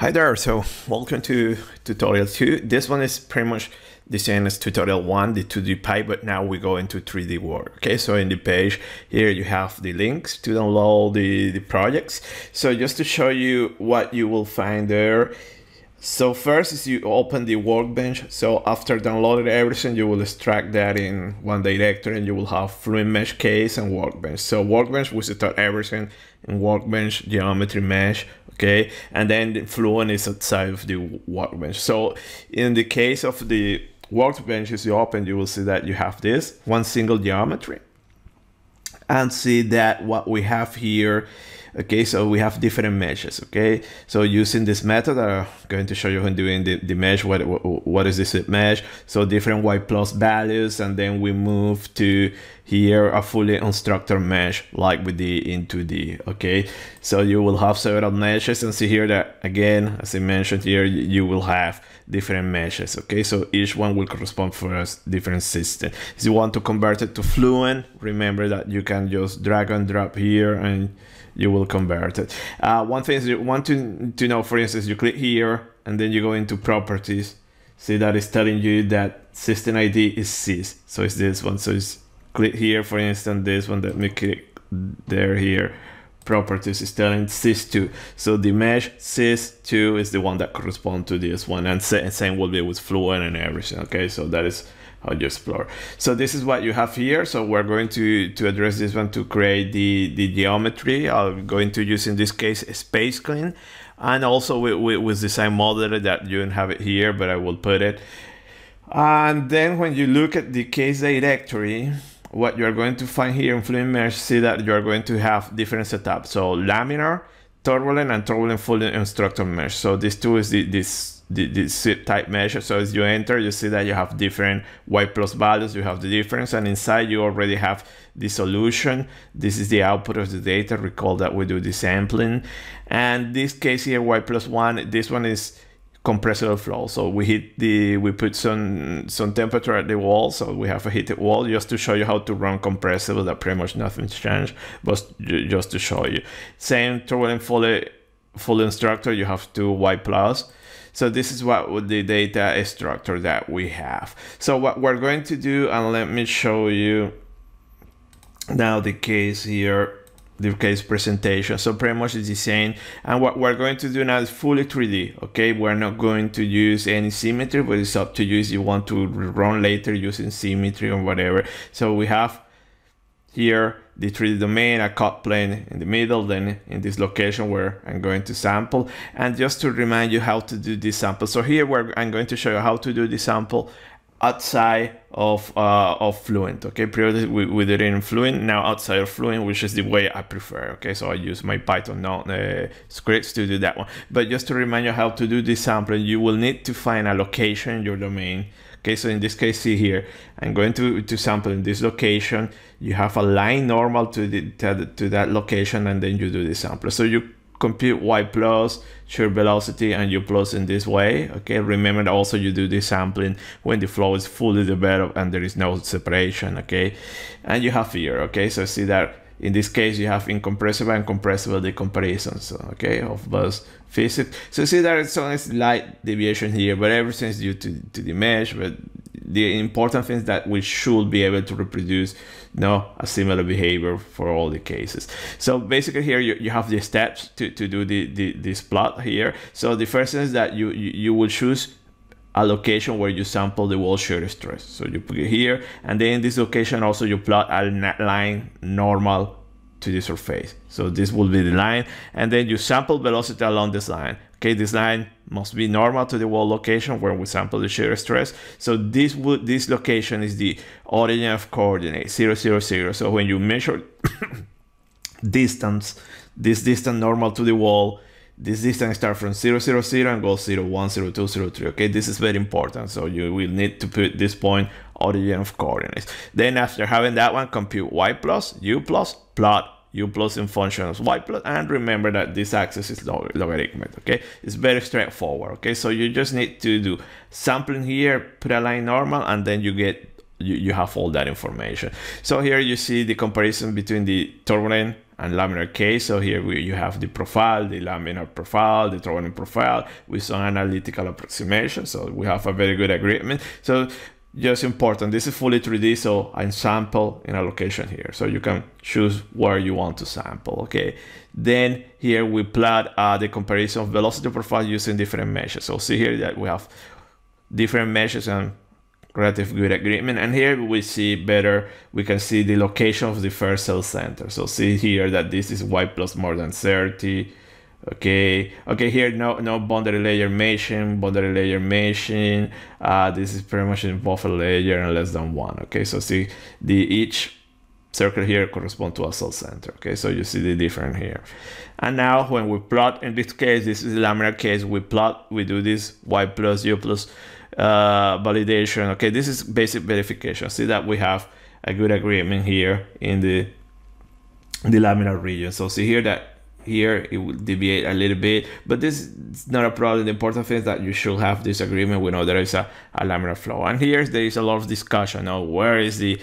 Hi there, so welcome to tutorial 2. This one is pretty much the same as tutorial 1, the 2D pipe, but now we go into 3D work. Okay, so in the page here you have the links to download the projects. So just to show you what you will find there. So first is you open the workbench. So after downloading everything, you will extract that in one directory and you will have Fluent Mesh Case and Workbench. So Workbench, we start everything in Workbench, Geometry Mesh, okay? And then the Fluent is outside of the Workbench. So in the case of the Workbench, as you open, you will see that you have this one single geometry. And see that what we have here, okay, so we have different meshes, okay? So using this method, I'm going to show you when doing the mesh, what is this mesh? So different y plus values, and then we move to here a fully unstructured mesh like we did in 2D, okay? So you will have several meshes, and see here that, again, as I mentioned here, you will have different meshes, okay? So each one will correspond for a different system. If you want to convert it to Fluent, remember that you can just drag and drop here and you will convert it. One thing is you want to know, for instance, you click here and then you go into properties. See that it's telling you that system ID is sys. So it's this one. So it's click here, for instance, this one, let me click there, here. Properties is telling sys2. So the mesh sys2 is the one that corresponds to this one, and same will be with Fluent and everything, okay? So that is how you explore. So this is what you have here. So we're going to address this one to create the geometry. I'm going to use in this case a space clean, and also with design modeler that you don't have it here, but I will put it. And then when you look at the case directory, what you are going to find here in Fluent Mesh, see that you are going to have different setups. So laminar, turbulent, and turbulent fully unstructured mesh. So these two is the type measure. So as you enter, you see that you have different y plus values, you have the difference, and inside you already have the solution. This is the output of the data. Recall that we do the sampling. And this case here, y plus one, this one is compressible flow. So we put some temperature at the wall. So we have a heated wall just to show you how to run compressible, that pretty much nothing's changed, but just to show you. Same turbulent full instructor, you have two y plus. So this is what the data structure that we have. So what we're going to do, and let me show you now the case here, the case presentation. So pretty much it's the same. And what we're going to do now is fully 3D, okay? We're not going to use any symmetry, but it's up to you if you want to run later using symmetry or whatever. So we have here the 3D domain, a cut plane in the middle, then in this location where I'm going to sample. And just to remind you how to do this sample. So here I'm going to show you how to do the sample outside of Fluent, okay? Previously we did it in Fluent, now outside of Fluent, which is the way I prefer, okay? So I use my Python scripts to do that one. But just to remind you how to do this sampling, you will need to find a location in your domain. Okay, so in this case, see here, I'm going to sample in this location. You have a line normal to that location, and then you do the sample. So you compute y plus, shear velocity, and you plus in this way. Okay, remember that also you do the sampling when the flow is fully developed and there is no separation. Okay, and you have here. Okay, so see that in this case you have incompressible and compressible the comparisons. Okay, of both physics. So see there is some slight deviation here, but everything is due to the mesh. But the important thing is that we should be able to reproduce a similar behavior for all the cases. So basically here you have the steps to do this plot here. So the first thing is that you will choose a location where you sample the wall shear stress. So you put it here, and then in this location also you plot a line normal to the surface. So this will be the line, and then you sample velocity along this line. Okay, this line must be normal to the wall location where we sample the shear stress. So this location is the origin of coordinate 0, 0, 0. So when you measure distance, this distance normal to the wall, this distance starts from 0, 0, 0 and goes 0, 1, 0, 2, 0, 3. Okay, this is very important. So you will need to put this point origin of coordinates. Then after having that one, compute y plus, u plus, plot u plus in function of y plus, and remember that this axis is logarithmic. Okay, it's very straightforward. Okay, so you just need to do sampling here, put a line normal, and then you get you have all that information. So here you see the comparison between the turbulent and laminar case. So here you have the profile, the laminar profile, the Trondheim profile with some analytical approximation. So we have a very good agreement. So just important, this is fully 3D, so I sample in a location here. So you can choose where you want to sample, okay? Then here we plot the comparison of velocity profile using different measures. So see here that we have different measures and relative good agreement. And here we see better, we can see the location of the first cell center. So see here that this is y plus more than 30. Okay, here no boundary layer meshing, this is pretty much in buffer layer and less than 1. Okay, so see the each circle here corresponds to a cell center. Okay, so you see the difference here. And now when we plot, in this case, this is the laminar case, we do this y plus u plus validation. Okay, this is basic verification. See that we have a good agreement here in the laminar region. So see here that here it will deviate a little bit, but this is not a problem. The important thing is that you should have this agreement. We know there is a laminar flow, and here there is a lot of discussion on where is the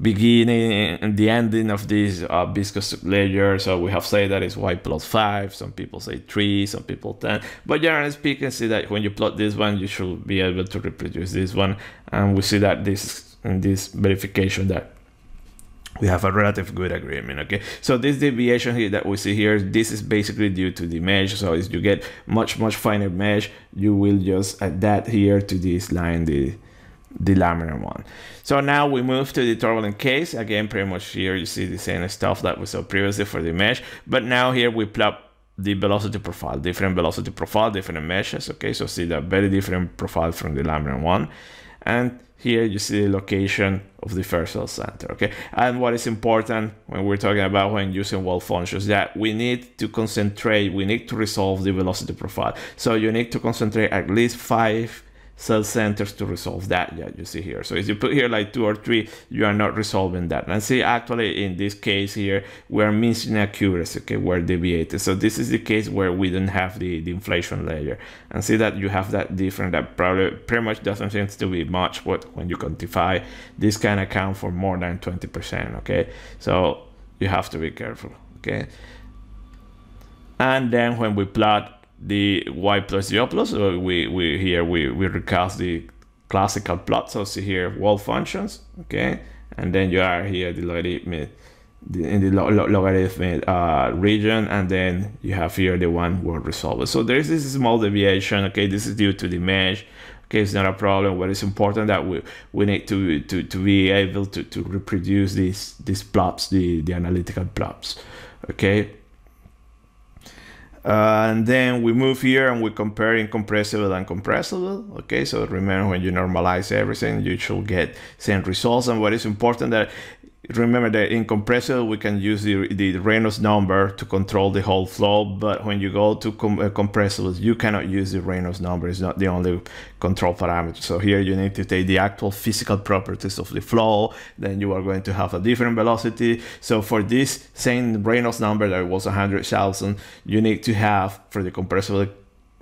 beginning and the ending of this viscous sublayer. So we have said that it's y plus 5, some people say 3, some people 10, but generally speaking, see that when you plot this one, you should be able to reproduce this one, and we see that this in this verification that we have a relative good agreement. Okay, so this deviation here that we see here, this is basically due to the mesh. So as you get much finer mesh, you will just add that here to this line, the laminar one. So now we move to the turbulent case. Again, pretty much here you see the same stuff that we saw previously for the mesh, but now here we plot the velocity profile, different velocity profile, different meshes. Okay, so see that very different profile from the laminar one. And here you see the location of the first cell center, okay? And what is important when we're talking about when using wall functions, that we need to concentrate, we need to resolve the velocity profile. So you need to concentrate at least 5 cell centers to resolve that, yeah, you see here. So if you put here like 2 or 3, you are not resolving that. And see, actually in this case here, we're missing accuracy, okay, we're deviated. So this is the case where we don't have the inflation layer. And see that you have that difference that probably pretty much doesn't seem to be much, but when you quantify, this can account for more than 20%, okay? So you have to be careful, okay? And then when we plot the y plus u plus, so we recast the classical plot. So see here wall functions, okay, and then you are here the logarithmic in the logarithmic region, and then you have here the one word resolver. So there is this small deviation, okay, this is due to the mesh. Okay, it's not a problem. What is important that we need to be able to reproduce these plots, the analytical plots, okay. And then we move here and we compare incompressible and compressible. Okay, so remember when you normalize everything, you should get same results. And what is important that remember that incompressible, we can use the Reynolds number to control the whole flow. But when you go to compressible, you cannot use the Reynolds number. It's not the only control parameter. So here you need to take the actual physical properties of the flow. Then you are going to have a different velocity. So for this same Reynolds number that was 100,000, you need to have for the compressible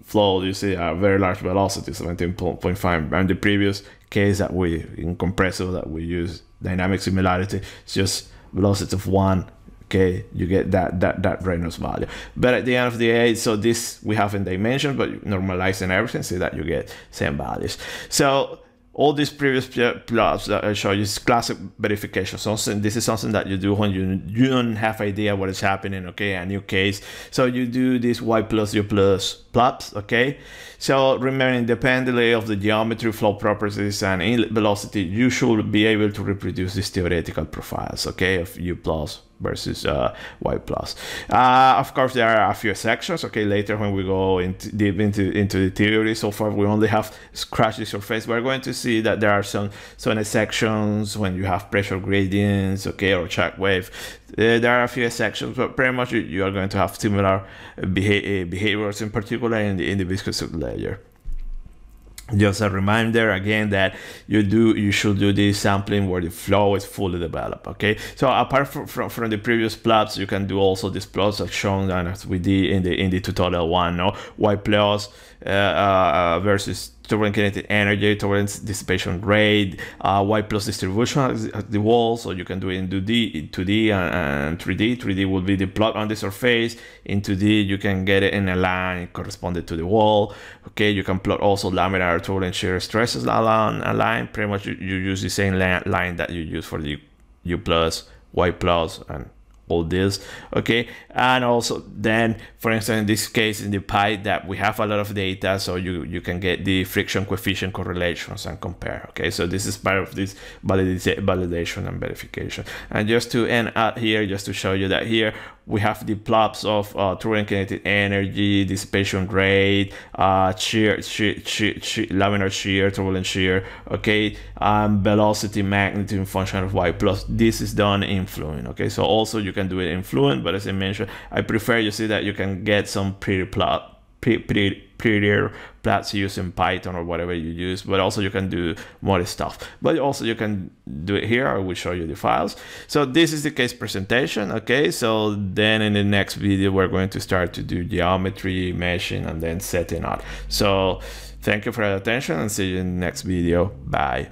flow, you see a very large velocity, 17.5. And the previous case that we in compressible that we use dynamic similarity, it's just velocity of 1. Okay, you get that Reynolds value. But at the end of the day, so this we have in dimension, but normalizing everything, see that you get same values. So all these previous plots that I show you is classic verification. So this is something that you do when you don't have idea what is happening, okay, a new case. So you do this y plus u plus plots, okay? So remember, independently of the geometry, flow properties, and velocity, you should be able to reproduce these theoretical profiles, okay, of u plus versus y plus. Of course, there are a few sections, okay, later when we go deep into the theory. So far, we only have scratched the surface. We're going to see that there are some sections when you have pressure gradients, okay, or shock wave. There are a few sections, but pretty much you are going to have similar behaviors, in particular in the viscous sublayer. Just a reminder again that you should do this sampling where the flow is fully developed, okay? So apart from the previous plots, you can do also these plots as shown and as we did in the tutorial one, no? Y plus versus turbulent kinetic energy, turbulent dissipation rate, Y plus distribution at the wall, so you can do it in 2D, 2D and 3D. 3D will be the plot on the surface. In 2D, you can get it in a line corresponding to the wall. Okay, you can plot also laminar turbulent shear stresses along a line. Pretty much you use the same line that you use for the U plus, Y plus, and all this. Okay, and also then, for instance, in this case in the pie that we have a lot of data, so you can get the friction coefficient correlations and compare. Okay, so this is part of this validation and verification. And just to end out here, just to show you that here we have the plots of turbulent kinetic energy, dissipation rate, shear, laminar shear, turbulent shear, okay, velocity, magnitude, function of Y plus. This is done in Fluent. Okay, so also you can do it in Fluent, but as I mentioned, I prefer you see that you can get some prettier plots using Python or whatever you use, but also you can do more stuff. But also you can do it here. I will show you the files. So this is the case presentation. Okay, so then in the next video we're going to start to do geometry, meshing, and then setting up. So thank you for your attention and see you in the next video. Bye.